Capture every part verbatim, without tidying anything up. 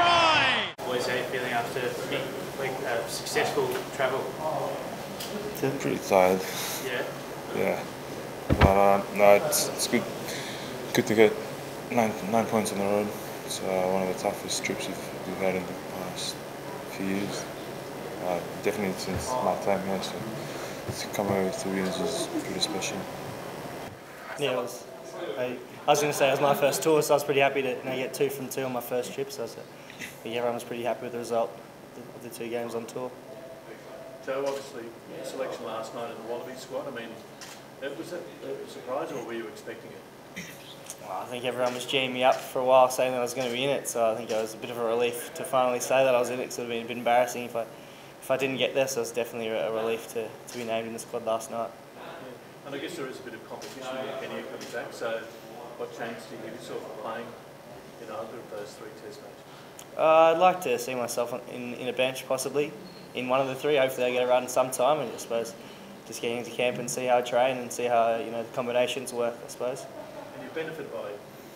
try! Always how you feeling after being, like a uh, successful travel? Feel pretty tired. Yeah. Yeah. But uh, no, it's, it's good. Good to get nine nine points on the road. It's uh, one of the toughest trips we've, we've had in the past few years. Uh, definitely since my time here. So to come over with two wins was pretty special. Yeah, it was. I, I was going to say it was my first tour, so I was pretty happy to you know, get two from two on my first trip. So I was, uh, but yeah, everyone was pretty happy with the result of the, the two games on tour. Joe, obviously, your selection last night in the Wallaby squad, I mean, it was a, a surprise, or were you expecting it? Well, I think everyone was geeing me up for a while saying that I was going to be in it, so I think it was a bit of a relief to finally say that I was in it, because it would have been a bit embarrassing if I, if I didn't get there, so it was definitely a relief to, to be named in the squad last night. And I guess there is a bit of competition with Kenya coming back, so what chance do you give yourself for playing in either of those three test matches? Uh, I'd like to see myself in, in a bench, possibly, in one of the three. Hopefully I get a run sometime, and I suppose just getting into camp and see how I train and see how you know the combinations work, I suppose. And you benefit by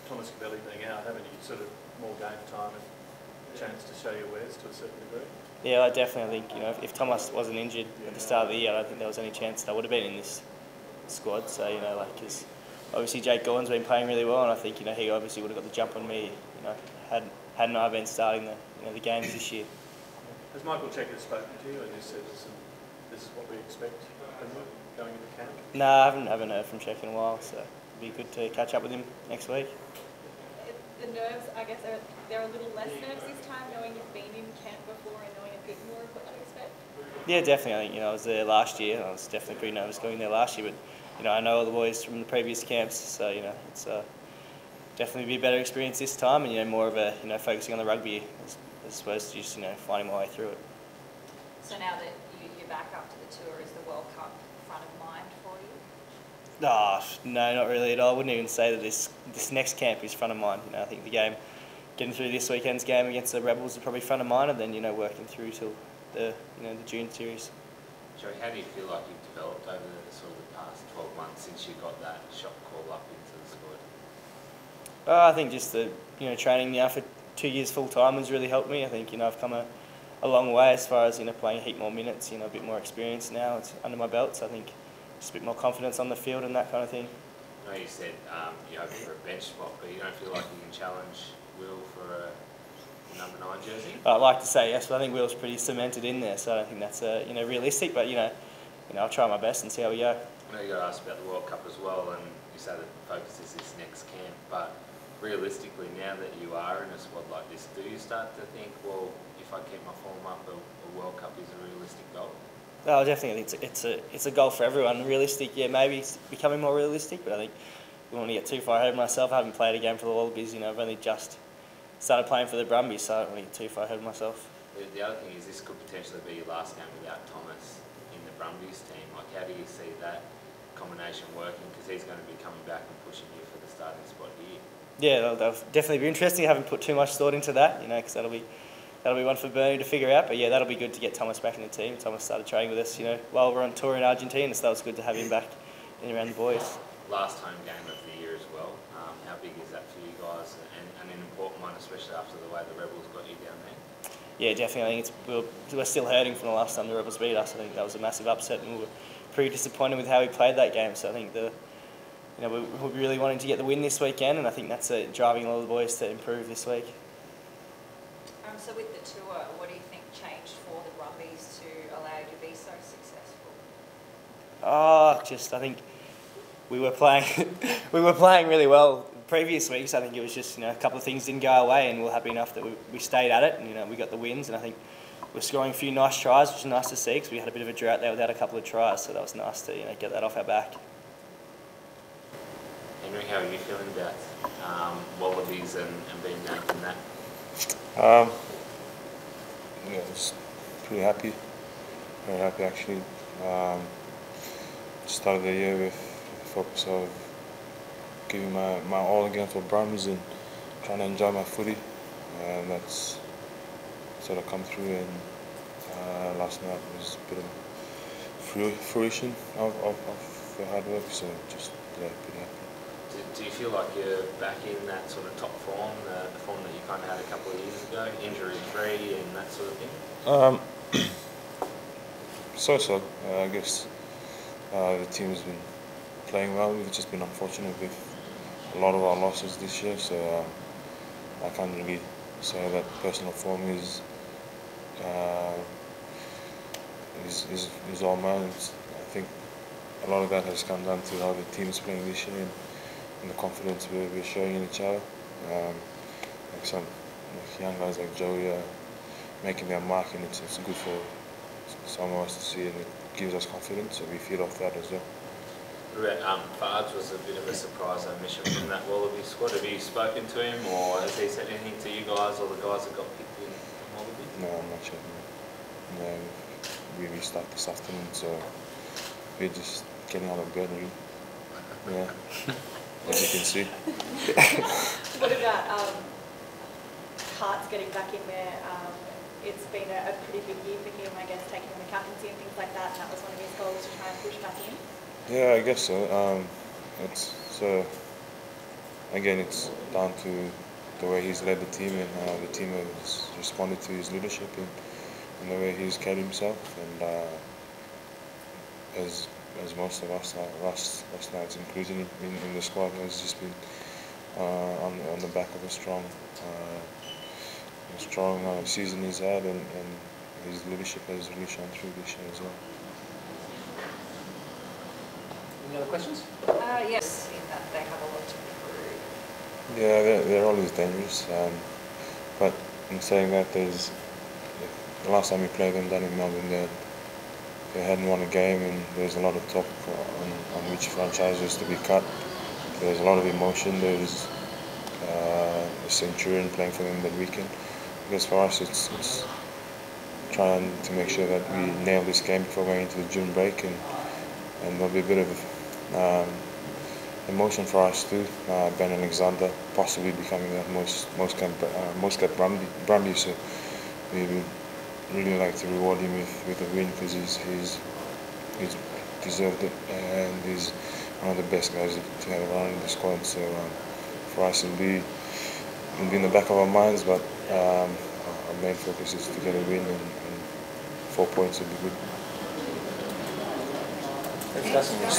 Thomas Cabelli being out, haven't you? Sort of more game time and chance to show your wares to a certain degree? Yeah, I definitely think, you know, if, if Thomas wasn't injured at the start of the year, I don't think there was any chance that I would have been in this squad, so you know, like, because obviously Jake Gordon's been playing really well, and I think you know he obviously would have got the jump on me, you know, had hadn't I been starting the you know the games this year. Has Michael Cheek spoken to you and he said this, this is what we expect from you going into camp? No, I haven't haven't heard from Cheek in a while, so it'd be good to catch up with him next week. The nerves, I guess, are they're a little less nerves this time, knowing you've been in camp before and knowing a bit more of what you expect. Yeah, definitely. I think you know I was there last year, and I was definitely pretty nervous going there last year, but you know I know all the boys from the previous camps, so you know it's uh, definitely be a better experience this time, and you know more of a you know focusing on the rugby as, as opposed to just you know finding my way through it. So now that you, you're back up to the tour, is the World Cup front of mind for you? Oh, no, not really at all. I wouldn't even say that this this next camp is front of mind. You know I think the game, getting through this weekend's game against the Rebels is probably front of mind, and then you know working through till the you know the June series. Joe, how do you feel like you've developed over the sort of the past twelve months since you got that shot call up into the squad? Uh, I think just the you know training now for two years full time has really helped me. I think you know I've come a, a long way as far as you know playing a heap more minutes, you know a bit more experience now. It's under my belt, so I think just a bit more confidence on the field and that kind of thing. I know you said um, you're hoping for a bench spot, but you don't feel like you can challenge Will for a number nine jersey? I'd like to say yes, but I think Will's pretty cemented in there, so I don't think that's uh, you know realistic. But you know, you know, I'll try my best and see how we go. I know you got asked about the World Cup as well, and you say that the focus is this next camp. But realistically, now that you are in a squad like this, do you start to think, well, if I keep my form up, a, a World Cup is a realistic goal? No, I definitely think it's a, it's a it's a goal for everyone. Realistic, yeah, maybe it's becoming more realistic, but I think I don't want to get too far ahead of myself. I haven't played a game for the Wallabies, you know, I've only just started playing for the Brumbies, so I don't want to get too far ahead of myself. The, the other thing is this could potentially be your last game without Thomas in the Brumbies team. Like, how do you see that combination working? Because he's going to be coming back and pushing you for the starting spot here. Yeah, that'll, that'll definitely be interesting. I haven't put too much thought into that, you know, because that'll be that'll be one for Bernie to figure out. But yeah, that'll be good to get Thomas back in the team. Thomas started training with us, you know, while we were on tour in Argentina, so that was good to have him back and around the boys. Last home game of the year as well. Um, how big is that for you guys, and, and an important one, especially after the way the Rebels got you down there? Yeah, definitely. I think it's, we're, we're still hurting from the last time the Rebels beat us. I think that was a massive upset, and we were pretty disappointed with how we played that game. So I think the, you know, we, we're really wanting to get the win this weekend, and I think that's uh, driving a lot of the boys to improve this week. Um, so with the tour, what do you think changed for the Brumbies to allow you to be so successful? Oh, just I think. We were playing, we were playing really well previous weeks. I think it was just you know a couple of things didn't go our way, and we were happy enough that we, we stayed at it, and you know we got the wins. And I think we're scoring a few nice tries, which is nice to see because we had a bit of a drought there without a couple of tries, so that was nice to you know get that off our back. Henry, how are you feeling about um, Wallabies and, and being named in that? Um, yeah, I was pretty happy, very happy actually. Um, started the year with focus of giving my, my all again for Brumbies and trying to enjoy my footy, and that's sort of come through, and uh, last night was a bit of fruition of, of, of the hard work, so just yeah, pretty happy. do, do you feel like you're back in that sort of top form, uh, the form that you kind of had a couple of years ago, injury-free and that sort of thing? Um, so-so, uh, I guess. Uh, the team's been playing well. We've just been unfortunate with a lot of our losses this year, so uh, I can't really say that personal form is uh, is, is is all mine. It's, I think a lot of that has come down to how the team's playing this year and, and the confidence we're, we're showing in each other. Um, like some like young guys like Joey are making their mark, and it's, it's good for some of us to see, and it gives us confidence, so we feed off that as well. Um, Fards was a bit of a surprise omission from that Wallaby squad. Have you spoken to him, or has he said anything to you guys or the guys that got picked in Wallaby? No, I'm not sure. No, no we restart this afternoon, so we're just getting out of bed. Yeah, as you can see. What about um, Hart's getting back in there? Um, It's been a, a pretty big year for him, I guess, taking on the captaincy and things like that, and that was one of his goals, to try and push back in. Yeah, I guess so. Um, it's so again, it's down to the way he's led the team and how the team has responded to his leadership and, and the way he's carried himself. And uh, as as most of us, uh, last last night's inclusion in, in the squad has just been uh, on on the back of a strong. Uh, strong uh, season he's had, and, and his leadership has really shone through this year as well. Any other questions? Uh, yes, in that they have a lot to improve. Yeah, they're, they're always dangerous, um, but in saying that, there's the last time we played them down in Melbourne, they, they hadn't won a game, and there's a lot of talk on, on which franchises to be cut. There's a lot of emotion. There's uh, a Centurion playing for them that weekend. Because for us, it's, it's trying to make sure that we nail this game before going into the June break, and, and there'll be a bit of um, emotion for us too. Uh, Ben Alexander possibly becoming the most most cap uh, most cap Brumbies, so we would really like to reward him with, with a win, because he's, he's he's deserved it, and he's one of the best guys to have around in the squad. So um, for us, it'll be it'll be in the back of our minds, but. Um, our main focus is to get a win, and, and four points would be good.